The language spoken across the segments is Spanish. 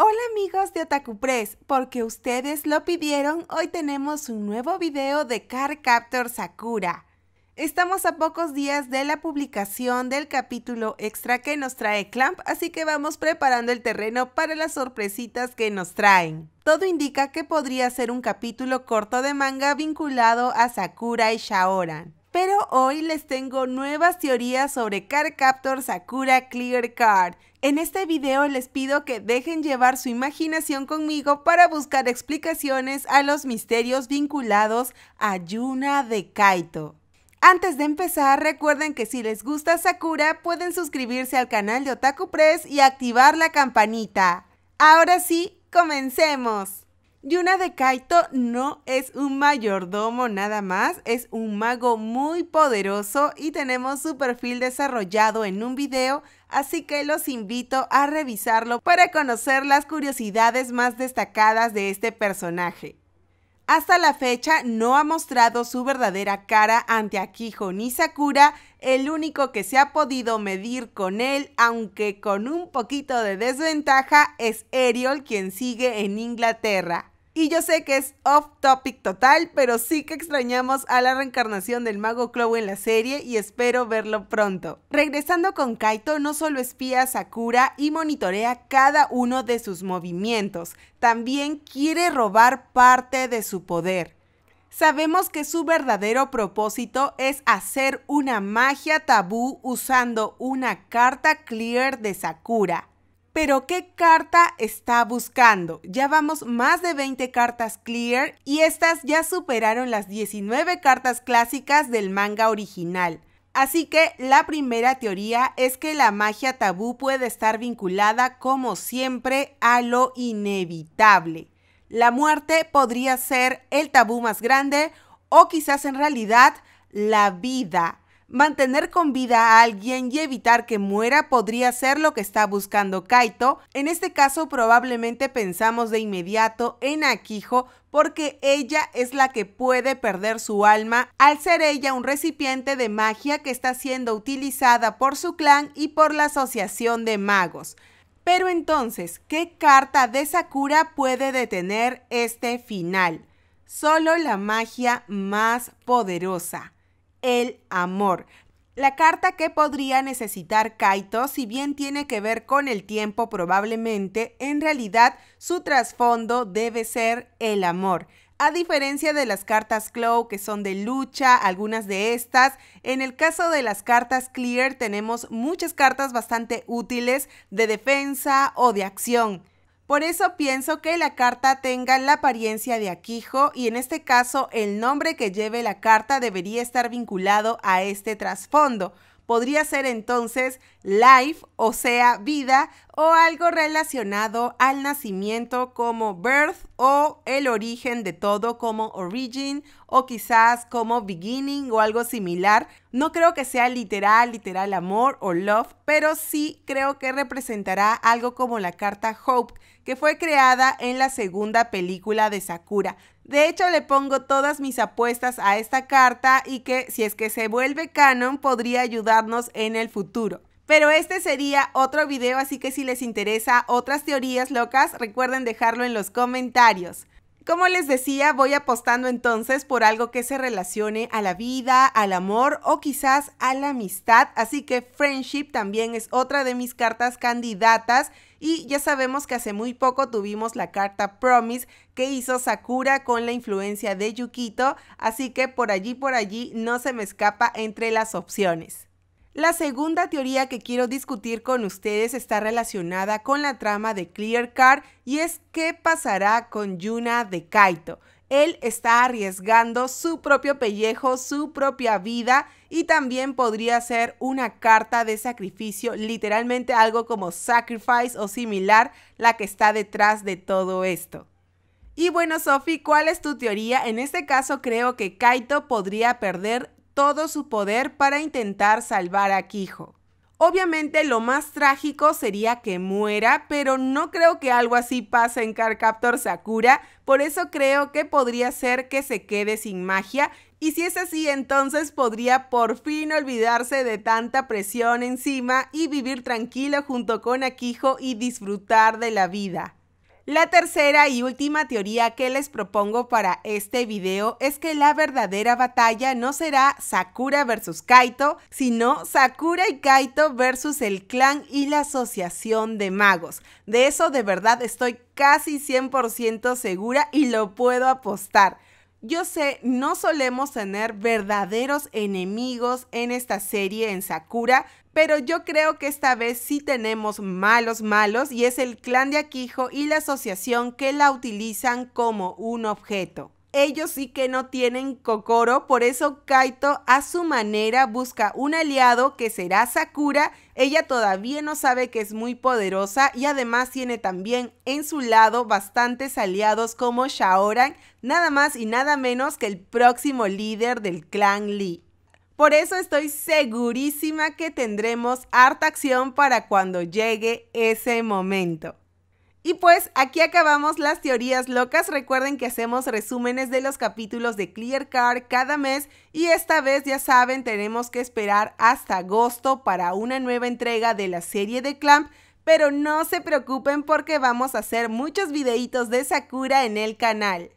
Hola amigos de Otaku Press, porque ustedes lo pidieron, hoy tenemos un nuevo video de CardCaptor Sakura. Estamos a pocos días de la publicación del capítulo extra que nos trae Clamp, así que vamos preparando el terreno para las sorpresitas que nos traen. Todo indica que podría ser un capítulo corto de manga vinculado a Sakura y Shaoran. Pero hoy les tengo nuevas teorías sobre CardCaptor Sakura Clear Card. En este video les pido que dejen llevar su imaginación conmigo para buscar explicaciones a los misterios vinculados a Yuna de Kaito. Antes de empezar, recuerden que si les gusta Sakura, pueden suscribirse al canal de Otaku Press y activar la campanita. Ahora sí, comencemos. Yuna de Kaito no es un mayordomo nada más, es un mago muy poderoso y tenemos su perfil desarrollado en un video, así que los invito a revisarlo para conocer las curiosidades más destacadas de este personaje. Hasta la fecha no ha mostrado su verdadera cara ante Akiho ni Sakura, el único que se ha podido medir con él, aunque con un poquito de desventaja, es Eriol, quien sigue en Inglaterra. Y yo sé que es off topic total, pero sí que extrañamos a la reencarnación del mago Clow en la serie y espero verlo pronto. Regresando con Kaito, no solo espía a Sakura y monitorea cada uno de sus movimientos, también quiere robar parte de su poder. Sabemos que su verdadero propósito es hacer una magia tabú usando una carta clear de Sakura. ¿Pero qué carta está buscando? Ya vamos más de 20 cartas clear y estas ya superaron las 19 cartas clásicas del manga original. Así que la primera teoría es que la magia tabú puede estar vinculada, como siempre, a lo inevitable. La muerte podría ser el tabú más grande o quizás en realidad la vida. Mantener con vida a alguien y evitar que muera podría ser lo que está buscando Kaito. En este caso probablemente pensamos de inmediato en Akiho porque ella es la que puede perder su alma al ser ella un recipiente de magia que está siendo utilizada por su clan y por la asociación de magos. Pero entonces, ¿qué carta de Sakura puede detener este final? Solo la magia más poderosa. El amor. La carta que podría necesitar Kaito, si bien tiene que ver con el tiempo probablemente, en realidad su trasfondo debe ser el amor. A diferencia de las cartas Clow, que son de lucha, algunas de estas, en el caso de las cartas Clear tenemos muchas cartas bastante útiles de defensa o de acción. Por eso pienso que la carta tenga la apariencia de Akiho y en este caso el nombre que lleve la carta debería estar vinculado a este trasfondo. Podría ser entonces life, o sea vida, o algo relacionado al nacimiento como birth o el origen de todo como origin o quizás como beginning o algo similar. No creo que sea literal amor o love, pero sí creo que representará algo como la carta Hope, que fue creada en la segunda película de Sakura. De hecho, le pongo todas mis apuestas a esta carta y que, si es que se vuelve canon, podría ayudarnos en el futuro. Pero este sería otro video, así que si les interesa otras teorías locas, recuerden dejarlo en los comentarios. Como les decía, voy apostando entonces por algo que se relacione a la vida, al amor o quizás a la amistad, así que Friendship también es otra de mis cartas candidatas y ya sabemos que hace muy poco tuvimos la carta Promise que hizo Sakura con la influencia de Yukito, así que por allí no se me escapa entre las opciones. La segunda teoría que quiero discutir con ustedes está relacionada con la trama de Clear Card y es qué pasará con Yuna de Kaito. Él está arriesgando su propio pellejo, su propia vida y también podría ser una carta de sacrificio, literalmente algo como sacrifice o similar, la que está detrás de todo esto. Y bueno, Sophie, ¿cuál es tu teoría? En este caso creo que Kaito podría perder todo su poder para intentar salvar a Akiho. Obviamente lo más trágico sería que muera, pero no creo que algo así pase en CardCaptor Sakura, por eso creo que podría ser que se quede sin magia, y si es así entonces podría por fin olvidarse de tanta presión encima y vivir tranquilo junto con Akiho y disfrutar de la vida. La tercera y última teoría que les propongo para este video es que la verdadera batalla no será Sakura versus Kaito, sino Sakura y Kaito versus el clan y la asociación de magos. De eso de verdad estoy casi 100% segura y lo puedo apostar. Yo sé, no solemos tener verdaderos enemigos en esta serie en Sakura, pero yo creo que esta vez sí tenemos malos y es el clan de Akiho y la asociación que la utilizan como un objeto. Ellos sí que no tienen kokoro, por eso Kaito a su manera busca un aliado que será Sakura. Ella todavía no sabe que es muy poderosa y además tiene también en su lado bastantes aliados como Shaoran, nada más y nada menos que el próximo líder del clan Lee. Por eso estoy segurísima que tendremos harta acción para cuando llegue ese momento. Y pues aquí acabamos las teorías locas. Recuerden que hacemos resúmenes de los capítulos de Clear Card cada mes y esta vez ya saben tenemos que esperar hasta agosto para una nueva entrega de la serie de Clamp, pero no se preocupen porque vamos a hacer muchos videitos de Sakura en el canal.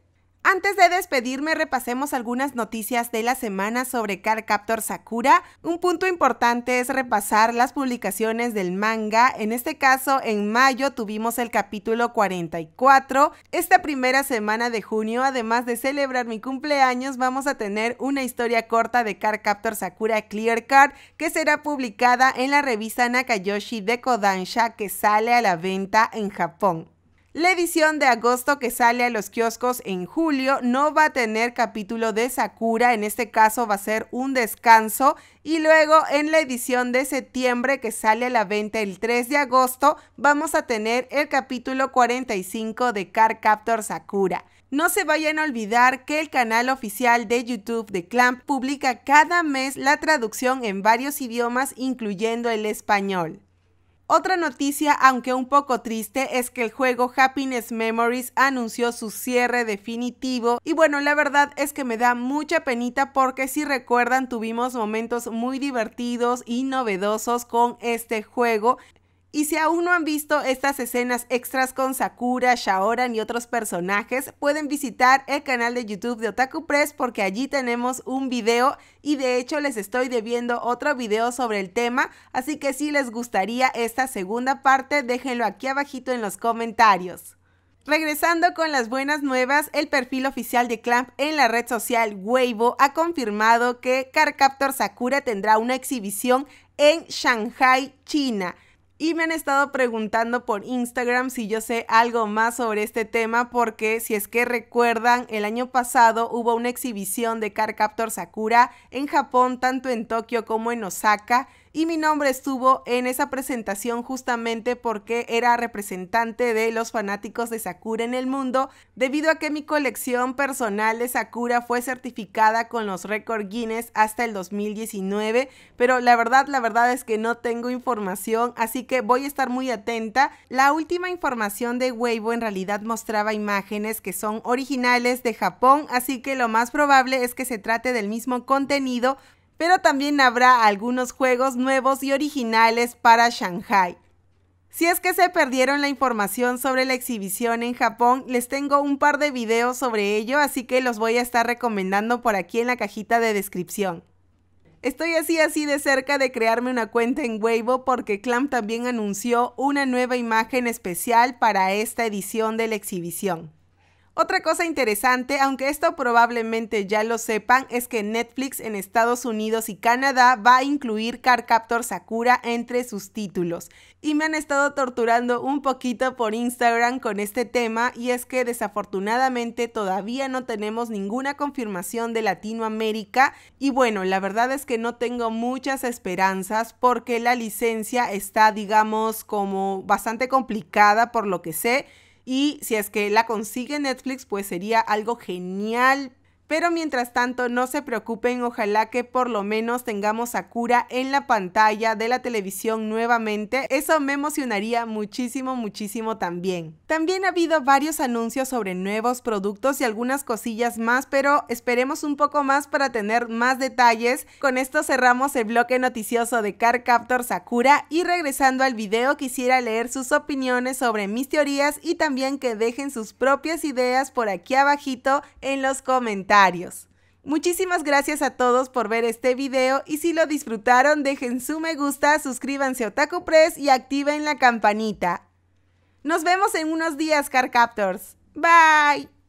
Antes de despedirme, repasemos algunas noticias de la semana sobre CardCaptor Sakura. Un punto importante es repasar las publicaciones del manga. En este caso, en mayo tuvimos el capítulo 44. Esta primera semana de junio, además de celebrar mi cumpleaños, vamos a tener una historia corta de CardCaptor Sakura Clear Card que será publicada en la revista Nakayoshi de Kodansha que sale a la venta en Japón. La edición de agosto que sale a los kioscos en julio no va a tener capítulo de Sakura, en este caso va a ser un descanso. Y luego en la edición de septiembre que sale a la venta el 3 de agosto vamos a tener el capítulo 45 de CardCaptor Sakura. No se vayan a olvidar que el canal oficial de YouTube de Clamp publica cada mes la traducción en varios idiomas incluyendo el español. Otra noticia, aunque un poco triste, es que el juego Happiness Memories anunció su cierre definitivo y bueno, la verdad es que me da mucha penita porque si recuerdan tuvimos momentos muy divertidos y novedosos con este juego. Y si aún no han visto estas escenas extras con Sakura, Shaoran y otros personajes, pueden visitar el canal de YouTube de Otaku Press porque allí tenemos un video y de hecho les estoy debiendo otro video sobre el tema, así que si les gustaría esta segunda parte, déjenlo aquí abajito en los comentarios. Regresando con las buenas nuevas, el perfil oficial de Clamp en la red social Weibo ha confirmado que CardCaptor Sakura tendrá una exhibición en Shanghai, China. Y me han estado preguntando por Instagram si yo sé algo más sobre este tema porque si es que recuerdan el año pasado hubo una exhibición de CardCaptor Sakura en Japón, tanto en Tokio como en Osaka y mi nombre estuvo en esa presentación justamente porque era representante de los fanáticos de Sakura en el mundo debido a que mi colección personal de Sakura fue certificada con los récords Guinness hasta el 2019, pero la verdad es que no tengo información, así que voy a estar muy atenta. La última información de Weibo en realidad mostraba imágenes que son originales de Japón, así que lo más probable es que se trate del mismo contenido, pero también habrá algunos juegos nuevos y originales para Shanghai. Si es que se perdieron la información sobre la exhibición en Japón, les tengo un par de videos sobre ello, así que los voy a estar recomendando por aquí en la cajita de descripción. Estoy así de cerca de crearme una cuenta en Weibo porque Clamp también anunció una nueva imagen especial para esta edición de la exhibición. Otra cosa interesante, aunque esto probablemente ya lo sepan, es que Netflix en Estados Unidos y Canadá va a incluir CardCaptor Sakura entre sus títulos. Y me han estado torturando un poquito por Instagram con este tema y es que desafortunadamente todavía no tenemos ninguna confirmación de Latinoamérica y bueno, la verdad es que no tengo muchas esperanzas porque la licencia está, digamos, como bastante complicada por lo que sé. Y si es que la consigue Netflix, pues sería algo genial, Pero mientras tanto, no se preocupen, ojalá que por lo menos tengamos Sakura en la pantalla de la televisión nuevamente. Eso me emocionaría muchísimo, muchísimo también. También ha habido varios anuncios sobre nuevos productos y algunas cosillas más, pero esperemos un poco más para tener más detalles. Con esto cerramos el bloque noticioso de CardCaptor Sakura y regresando al video quisiera leer sus opiniones sobre mis teorías y también que dejen sus propias ideas por aquí abajito en los comentarios. Muchísimas gracias a todos por ver este video y si lo disfrutaron dejen su me gusta, suscríbanse a Otaku Press y activen la campanita. Nos vemos en unos días, CardCaptors. Bye.